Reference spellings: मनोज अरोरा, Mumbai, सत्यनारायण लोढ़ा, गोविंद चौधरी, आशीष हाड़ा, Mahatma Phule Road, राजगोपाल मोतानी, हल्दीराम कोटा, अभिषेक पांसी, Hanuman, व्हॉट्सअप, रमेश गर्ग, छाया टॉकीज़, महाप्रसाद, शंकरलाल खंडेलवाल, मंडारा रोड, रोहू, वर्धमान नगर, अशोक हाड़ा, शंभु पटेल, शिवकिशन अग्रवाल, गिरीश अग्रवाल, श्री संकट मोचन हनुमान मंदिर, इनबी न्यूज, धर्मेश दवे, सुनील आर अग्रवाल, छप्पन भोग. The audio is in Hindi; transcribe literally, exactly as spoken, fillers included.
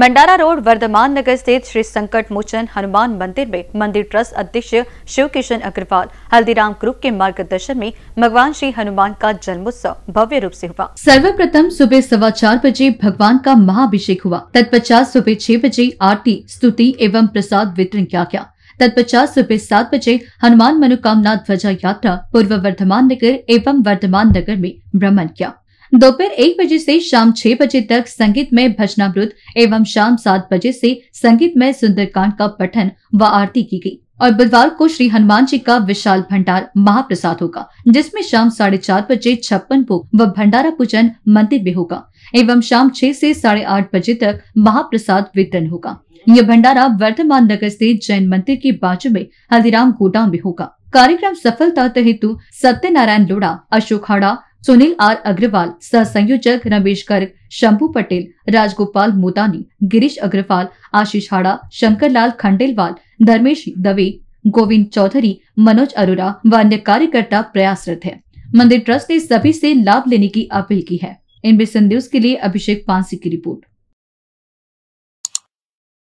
मंडारा रोड वर्धमान नगर स्थित श्री संकट मोचन हनुमान मंदिर में मंदिर ट्रस्ट अध्यक्ष शिवकिशन अग्रवाल हल्दीराम ग्रुप के मार्गदर्शन में भगवान श्री हनुमान का जन्मोत्सव भव्य रूप से हुआ। सर्वप्रथम सुबह सवा चार बजे भगवान का महाभिषेक हुआ। तत्पश्चात सुबह छह बजे आरती, स्तुति एवं प्रसाद वितरण किया गया। तत्पश्चात सुबह सात बजे हनुमान मनोकामना ध्वजा यात्रा पूर्व वर्धमान नगर एवं वर्धमान नगर में भ्रमण किया। दोपहर एक बजे से शाम छह बजे तक संगीत में भजनामृत एवं शाम सात बजे से संगीत में सुंदरकांड का पठन व आरती की गई। और बुधवार को श्री हनुमान जी का विशाल भंडार महाप्रसाद होगा, जिसमें शाम साढ़े चार बजे छप्पन भोग व भंडारा पूजन मंदिर में होगा एवं शाम छह से साढ़े आठ बजे तक महाप्रसाद वितरण होगा। यह भंडारा वर्धमान नगर स्थित जैन मंदिर के बाजू में हल्दीराम कोटा में होगा। कार्यक्रम सफलता हेतु सत्यनारायण लोढ़ा, अशोक हाड़ा, सुनील आर अग्रवाल, सह संयोजक रमेश गर्ग, शंभु पटेल, राजगोपाल मोतानी, गिरीश अग्रवाल, आशीष हाड़ा, शंकरलाल खंडेलवाल, धर्मेश दवे, गोविंद चौधरी, मनोज अरोरा व अन्य कार्यकर्ता प्रयासरत हैं। मंदिर ट्रस्ट ने सभी से लाभ लेने की अपील की है। इनबी न्यूज के लिए अभिषेक पांसी की रिपोर्ट।